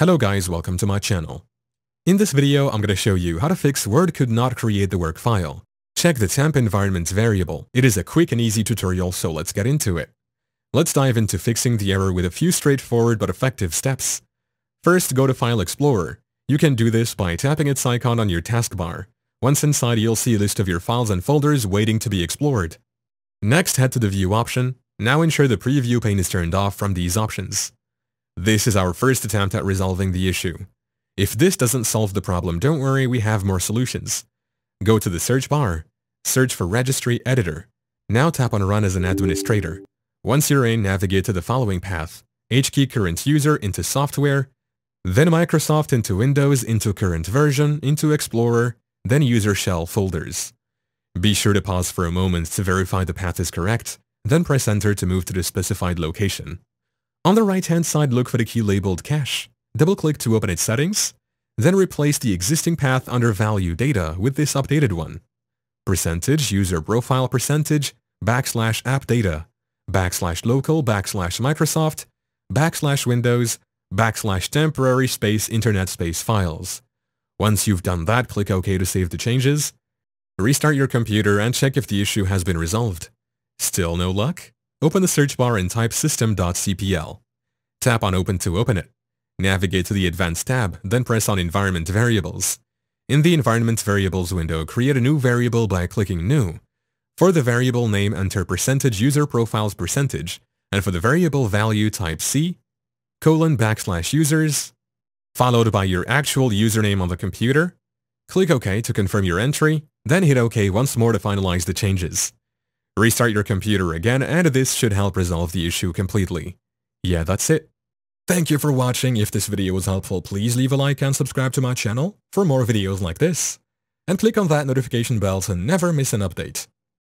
Hello guys, welcome to my channel. In this video, I'm going to show you how to fix Word could not create the work file. Check the temp environments variable. It is a quick and easy tutorial, so let's get into it. Let's dive into fixing the error with a few straightforward but effective steps. First, go to File Explorer. You can do this by tapping its icon on your taskbar. Once inside, you'll see a list of your files and folders waiting to be explored. Next, head to the View option. Now ensure the Preview pane is turned off from these options. This is our first attempt at resolving the issue. If this doesn't solve the problem, don't worry, we have more solutions. Go to the search bar. Search for Registry Editor. Now tap on Run as an Administrator. Once you're in, navigate to the following path. HKEY Current User into Software, then Microsoft into Windows into Current Version into Explorer, then User Shell Folders. Be sure to pause for a moment to verify the path is correct, then press Enter to move to the specified location. On the right-hand side, look for the key labeled Cache. Double-click to open its settings, then replace the existing path under Value Data with this updated one. Percentage, User Profile Percentage, \, App Data, \, Local, \, Microsoft, \, Windows, \, Temporary / Internet / Files. Once you've done that, click OK to save the changes. Restart your computer and check if the issue has been resolved. Still no luck? Open the search bar and type system.cpl. Tap on Open to open it. Navigate to the Advanced tab, then press on Environment Variables. In the Environment Variables window, create a new variable by clicking New. For the variable name, enter percentage user profiles percentage, and for the variable value, type C:\users, followed by your actual username on the computer. Click OK to confirm your entry, then hit OK once more to finalize the changes. Restart your computer again, and this should help resolve the issue completely. Yeah, that's it. Thank you for watching. If this video was helpful, please leave a like and subscribe to my channel for more videos like this. And click on that notification bell to never miss an update.